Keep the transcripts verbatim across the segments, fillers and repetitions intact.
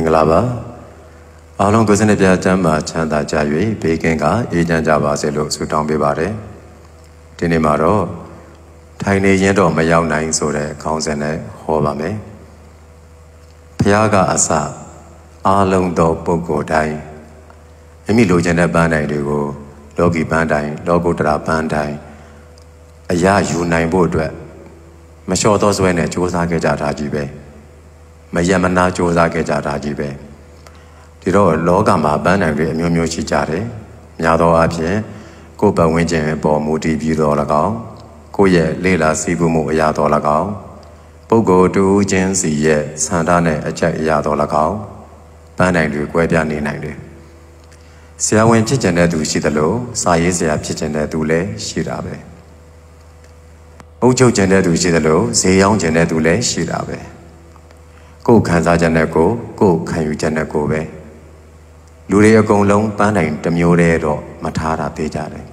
Mengelaba, along gosen biasa macam dah cahui, begengah, ijan jawa selu sutang bebare. Tini maro, thayne ijan do mayau naing sore kaunsenai hoba me. Piaga asa, along do pogodai. Emi lojenai bandai dego, logi bandai, logo terap bandai. Ayah yunai bodwe. Masih ada soalnya cuaca kejadah juga, macam mana cuaca kejadah juga. Tiada logam apa nak dia mewah cicari, nyata apa? Kau bangun jem bawa mudi biru lagau, kau ye lela sibu muaya to lagau, pukul tu jem siye sandane acak iya to lagau, panen dia kau biar ni neng dia. Siapa yang cicenda tu citalo, saya siapa cicenda tu le sirabe. Ucap jenah tu citalo, seorang jenah tu le sirabe. Kau kansa jenah kau, kau kayu jenah kau be. Luraya kau long panen temyore ro matara pejare.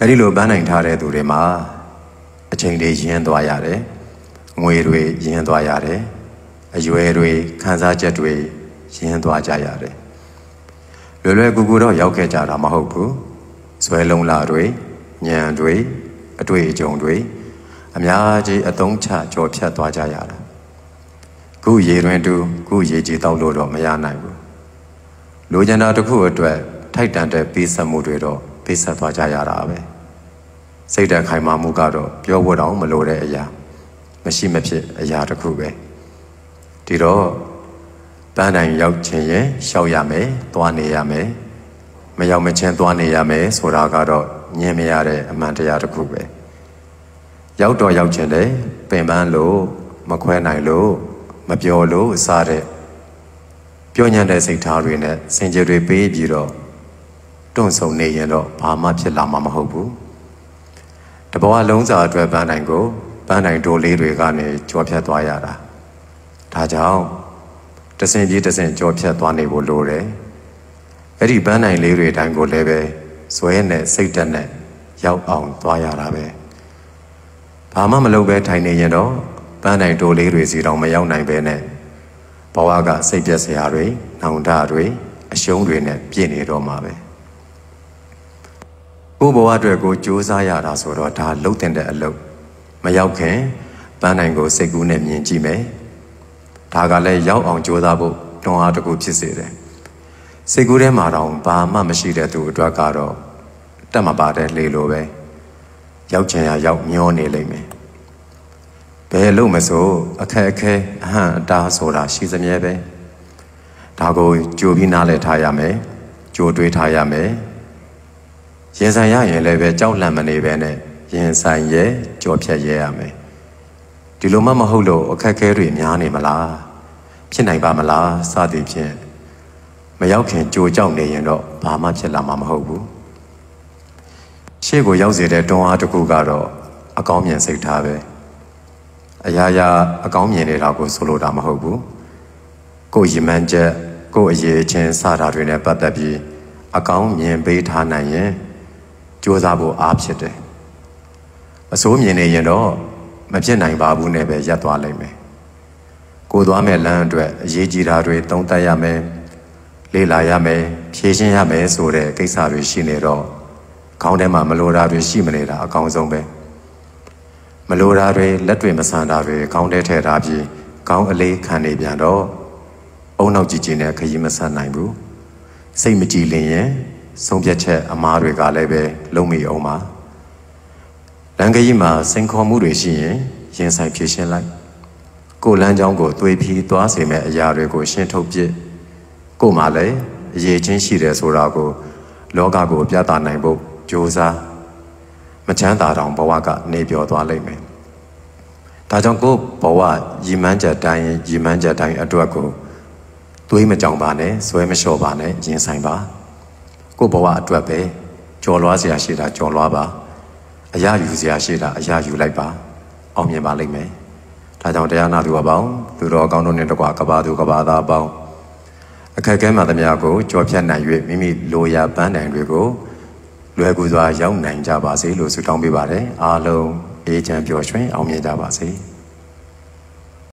Dari lo panen thare tu le ma, cengde jian doa yare, muirui jian doa yare, ajuirui kansa jatui jian doa jayare. Lelai guguro yau kecara mahuku, swelong larui, nyandui. Adui jong adui, amnya je adong cha jopia tua jaya lah. Ku ye ruan tu, ku ye je tau lolo maya naibu. Lujan ada ku adui, thay dan de pisa mudui do, pisa tua jaya lah abe. Seda kai mamu kado, biar wudau melore ayah, masih masih ayah ada ku be. Di do, panai yau cenye, xiaoyame, tuaneyame, mayau macen tuaneyame, surakado. Nye meyare amantaya terkubeh. Yau doa yau cendai, pemban lo, makuenai lo, mabiol lo sare. Pionya dari sekitaru ini, senjuri pejiro, donsau neyero, pama pelama mahubu. Tebawa longsa dua panai go, panai doli regane jopia tua yara. Tajau, tersenji tersen jopia tua nebolore. Eri panai liru dango lebe. Soalnya sejajarnya, jauh orang tua yang ramai. Pama malu bertanya do, panai doli rusi ramai yang naik bene. Bawa ke sejajar sehari, naunda hari, siang hari begini ramai. Ku bawa dua ku cuci ayat asal dah laut dan laut. Mayau ke, panai ku segunem yang cime. Dah kali jauh orang cuci bu, doa tu ku ciri. Segera marang pama masih itu dua karo, tema pada lelu be, yau caya yau nyone leme. Belu masuk, akeh akeh, ha dah sora sih semia be. Dah go jubin nale thaya me, jodui thaya me. Yang saya yang lebe jauh lama ni be ne, yang saya jopya ye me. Di lama mahulu akeh akeh rinya ni malah, pienai ba malah sahdi pien. Mayau ke jauh-jauh ni yang lo, pama pelama mahu. Siapa yang zirah doa tu kugaro, agam yang sekitabe. Ayah ya agam yang ni lagu solo ram mahu. Kau iman je, kau ye cen sarari ne badabi, agam yang bertanya, jauh zabu abside. Asum yang ni yang lo, macam naik babu ne berjatuh leme. Kau doa melan dua, ye jirarui tong tayame. Lelaiame, kesenaiame sore kesawi sinero, kau ni mah melorari si menera kau zombe, melorari letwe masandari kau ni terapi kau alih kane biaro, orang jijine kaji masandai bu, si mencilinye, somjace amaru galebe lumi oma, langkaji mah sengkamu resiye, yang saya kesenai, kau lanjang kau tuipi tua seme ayaru kau sentopje. Kau malai, ye jensi le suraku, loga ku biasa naik bu, jusa, macam darang bawa ke nebio tua leme. Tajang ku bawa iman jadang, iman jadang adua ku, tuh macam mana, suai macam mana, jensi ba, ku bawa adua be, jolua siasida jolua ba, ayah yu siasida ayah yu leba, omnya balik me. Tajang dia nak dua bau, dua kau nuni dua kaba dua kaba dua bau. Kerja macam ni aku, jawabnya naik, mimi loya panen aku, loya gua jauh naik jawab sih, loya sudah ambil barang, alam, ejen biasa, awam jawab sih.